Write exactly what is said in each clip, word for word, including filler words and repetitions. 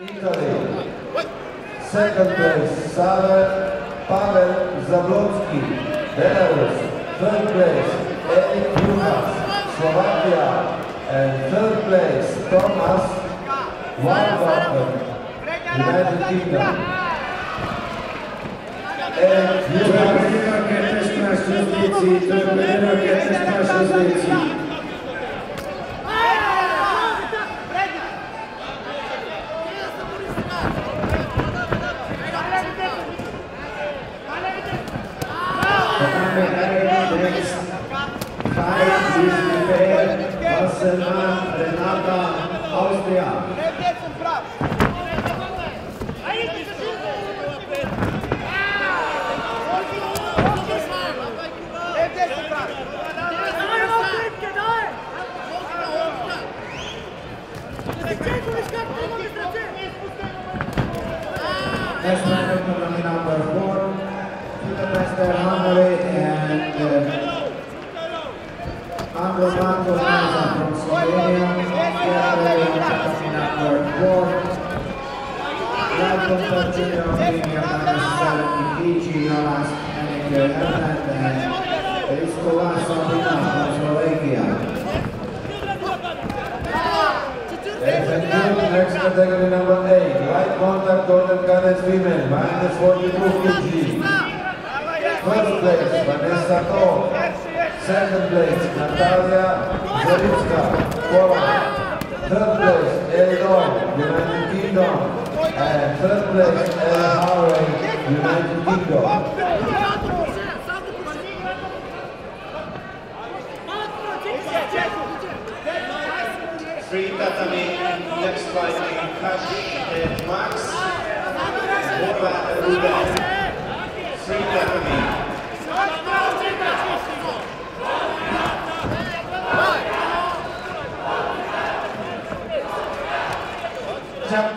Italy. Second place, Sara, Pavel Zablocki, Belarus. Third place, Eric Bujas, Slovakia. And third place, Thomas Van Wassen, United Kingdom. Eric Bujas. Next man is going to be number four, Budapester, Hungary, and Anglo Banco Nasa from Slovenia. Next category number eight, right contact golden goddess women, minus forty-two kilograms. First place, Vanessa Ko. Second place, Natalia Zulicka, Poland. Third place, Elena, United Kingdom. And third place, Elena, United Kingdom. Three tatami and next fighting Kashi and Max. Boba and Ruben. Three tatami. Jump.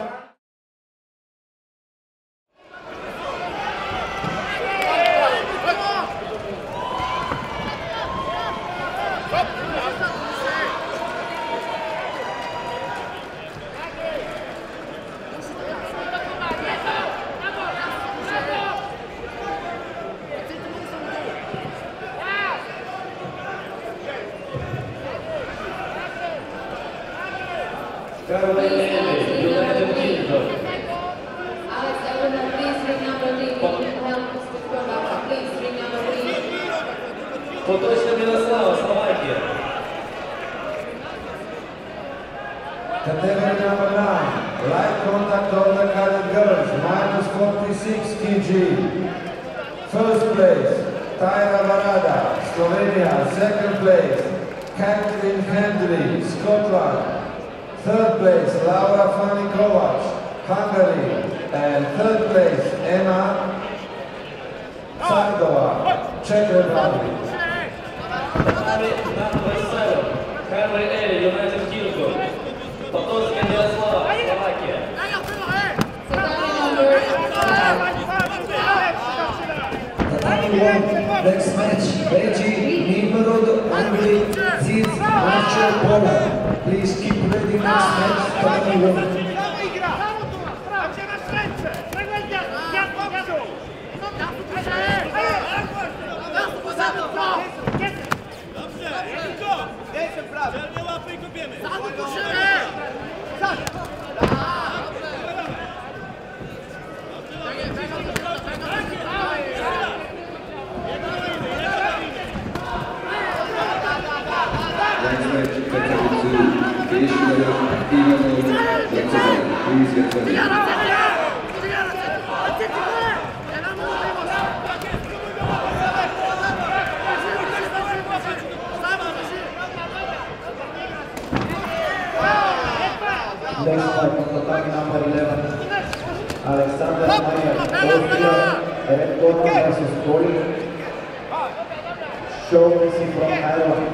Potušna Miloslava, Slovakia. Category number nine, right contact of the colored girls, minus forty-six kilograms. First place, Tyra Barada, Slovenia. Second place, Kathleen Hendri, Scotland. Third place, Laura Fanikovac, Hungary. And third place, Emma Sandoval, Czech Republic. Number seven, Henry A, United Kingdom. Potoska Miloslava, Slovakia. Next match, Beijing, Nimrod, Hungary, Ziz, Marcio, Poland. Please keep ready next match, Tatami. Alexander Schmeier, Austria, Eric Bujas versus Poland. Show Messi from Ireland.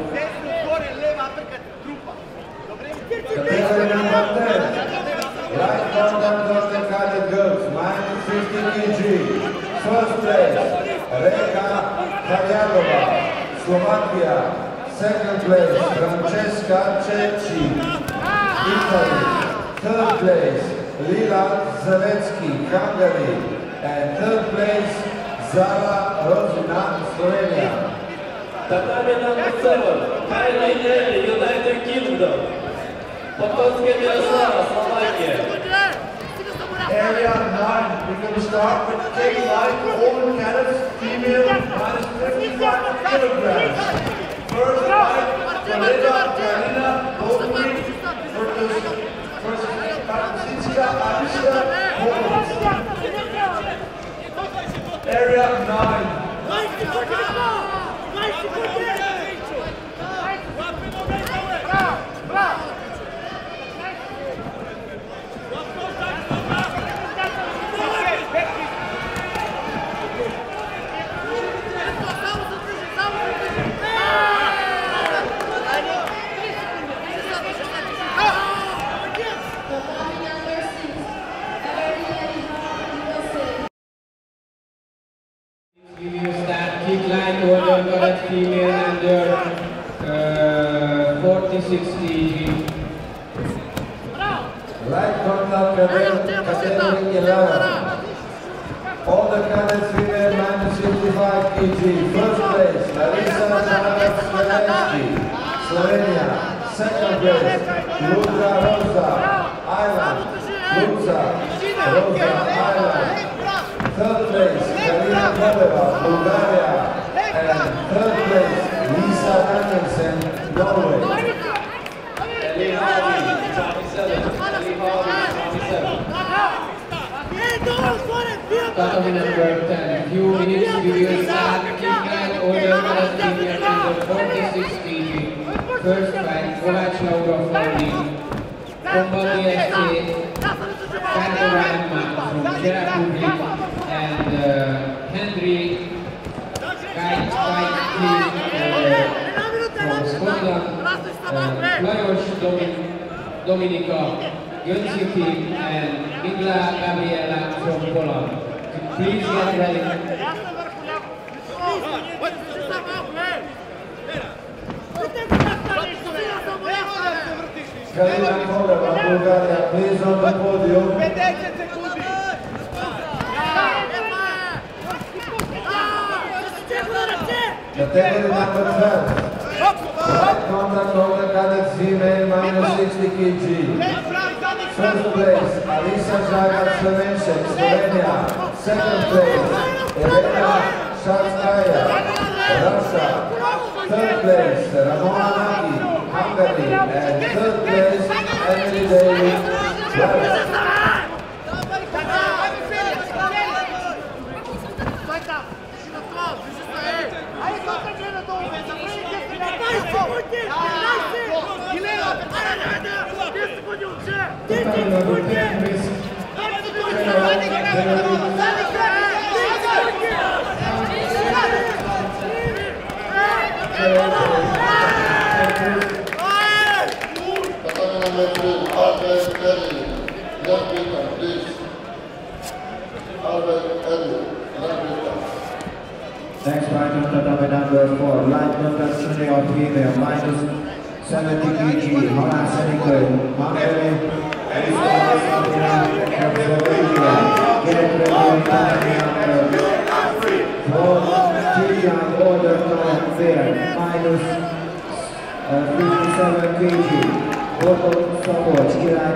Category number ten, right contact of the colored girls, minus fifty kilograms. First place, Reka, Slovakia. Second place, Francesca, Czech, Italy. Third place, Lila Zavecki, Hungary, and third place, Zara Rozina, Slovenia. Tatami number seven, Tyra Barada, United Kingdom, Potušna Miloslava, Slovakia. Area nine, we're going to start with K nine for all cadets, female, minus fifty-five kilograms. First fight, Vanessa Ko, Kathleen Hendri, Area nine. Female under uh, forty-six kilograms. Right contact category eleven. All the cadets female minus fifty-five kilograms. First place, Larissa Mazaranevsky, Slovenia. Second place, Luka Rosa, Ireland. Luka Rosa, Ireland. Third place, Kathleen Hendri, Bulgaria. And third place, Lisa Anderson, Norway. Elena Harvey, twenty-seven. Elena Harvey, twenty-seven. Tatami number ten. Few minutes, we will start kickline order as female under forty-six kilograms. First fight, Kovac Laura Fanikovac. Combat D S A, Katerina Emma from Czech Republic. And uh, Henry. Guide fight team from Scotland, Lajos Dominika, Jönsipi and Migla Gabriela from Poland. Please get ready. Kalina Koleva, Bulgaria, please on the podium. Category number twelve. Right contact over cadets female minus sixty kilograms. First place, Alisa Zagat Slovenček, Slovenia. Second place, Erika Shantaya Rasa. Third place, Ramonani Akali. And third place, Emily Daly. Next item, tatami number four, light contact senior female, minus seventy kilograms, Han Seniko, Hungary, Erika Shantaya Rasa, get ready for Tyra Barada pair, minus fifty-seven kilograms, Potušna Miloslava,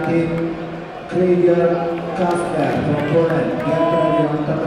Kraljev Kasper from Poland, get ready for